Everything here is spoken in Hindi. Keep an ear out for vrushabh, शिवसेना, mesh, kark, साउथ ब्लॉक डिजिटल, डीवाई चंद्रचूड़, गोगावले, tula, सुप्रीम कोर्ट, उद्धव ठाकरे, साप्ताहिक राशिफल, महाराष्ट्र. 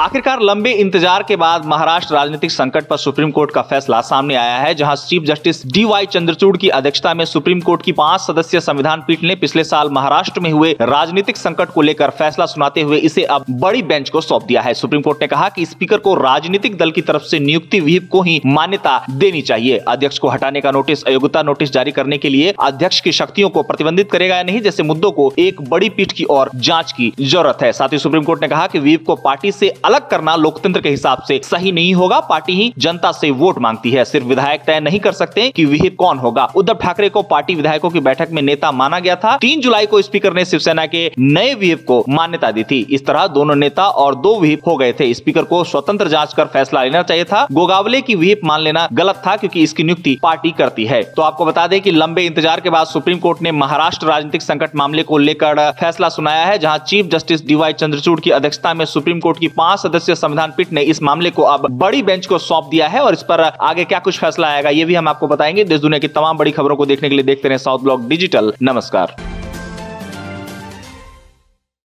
आखिरकार लंबे इंतजार के बाद महाराष्ट्र राजनीतिक संकट पर सुप्रीम कोर्ट का फैसला सामने आया है, जहां चीफ जस्टिस डीवाई चंद्रचूड़ की अध्यक्षता में सुप्रीम कोर्ट की 5 सदस्यीय संविधान पीठ ने पिछले साल महाराष्ट्र में हुए राजनीतिक संकट को लेकर फैसला सुनाते हुए इसे अब बड़ी बेंच को सौंप दिया है। सुप्रीम कोर्ट ने कहा कि स्पीकर को राजनीतिक दल की तरफ से नियुक्ति विहिप को ही मान्यता देनी चाहिए। अध्यक्ष को हटाने का नोटिस अयोग्यता नोटिस जारी करने के लिए अध्यक्ष की शक्तियों को प्रतिबंधित करेगा या नहीं जैसे मुद्दों को एक बड़ी पीठ की ओर जांच की जरूरत है। साथ ही सुप्रीम कोर्ट ने कहा कि व्हीप को पार्टी से अलग करना लोकतंत्र के हिसाब से सही नहीं होगा। पार्टी ही जनता से वोट मांगती है, सिर्फ विधायक तय नहीं कर सकते कि व्हीप कौन होगा। उद्धव ठाकरे को पार्टी विधायकों की बैठक में नेता माना गया था। 3 जुलाई को स्पीकर ने शिवसेना के नए व्हीप को मान्यता दी थी। इस तरह दोनों नेता और 2 व्हीप हो गए थे। स्पीकर को स्वतंत्र जाँच कर फैसला लेना चाहिए था। गोगावले की व्हीप मान लेना गलत था क्योंकि इसकी नियुक्ति पार्टी करती है। तो आपको बता दें कि लंबे इंतजार के बाद सुप्रीम कोर्ट ने महाराष्ट्र राजनीतिक संकट मामले को लेकर फैसला सुनाया है, जहां चीफ जस्टिस डीवाई चंद्रचूड़ की अध्यक्षता में सुप्रीम कोर्ट की 5 सदस्यीय संविधान पीठ ने इस मामले को अब बड़ी बेंच को सौंप दिया है। और इस पर आगे क्या कुछ फैसला आएगा ये भी हम आपको बताएंगे। देश दुनिया की तमाम बड़ी खबरों को देखने के लिए देखते रहे साउथ ब्लॉक डिजिटल। नमस्कार।